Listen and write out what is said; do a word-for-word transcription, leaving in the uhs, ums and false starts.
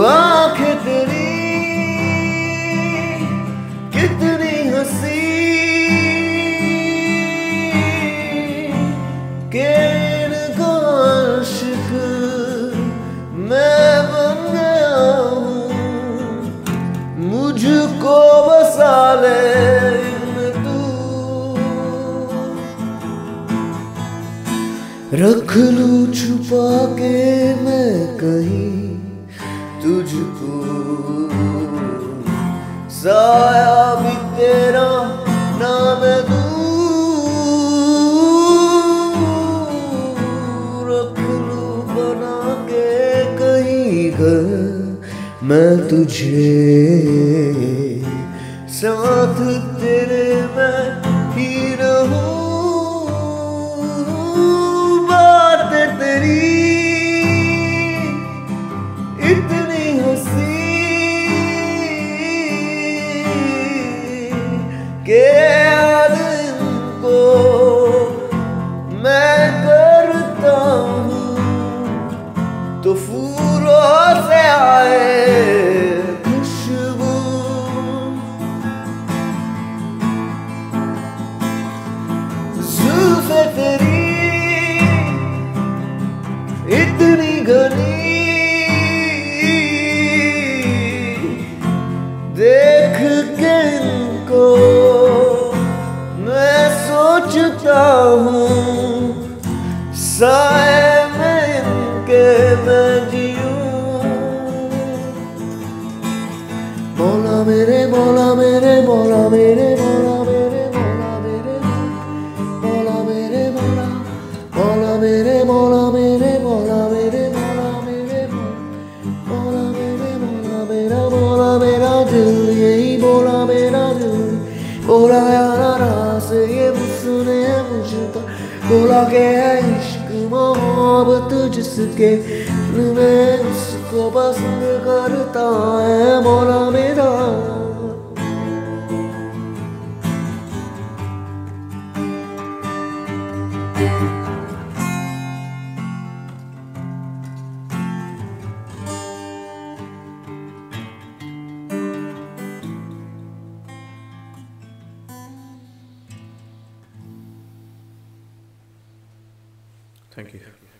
आँखें तेरी कितनी हंसी के इनको आशिक मैं बन गया हूँ, मुझको बसा ले तू, रख लूँ छुपा के मैं कहीं तुझको, साया भी तेरा ना मैं दूर, रख लूँ बना के कहीं घर मैं तुझे, साथ तेरे मैं ही रहूँ, बात तेरी के दिन को मैं करता हूँ तो फूलों से आए खुशबू, जुल्फ़े तेरी इतनी घनी देख के इनको सोचता हूँ, साए में इनके मैं जीऊँ, मौला मेरे मौला मेरे मौला मेरे मौला मेरे मौला मेरे मौला मेरे मौला मौला मेरे मौला मेरे मौला मेरे मौला मेरे मौला मेरे मौला मेरा मौला मेरा दिल यही बोला मेरा दिल बोला यारा से ये सुने मुझको बोला गया इश्क मोहब्बत जिसके मैं उसको पसंद करता है मौला मेरा। Thank you.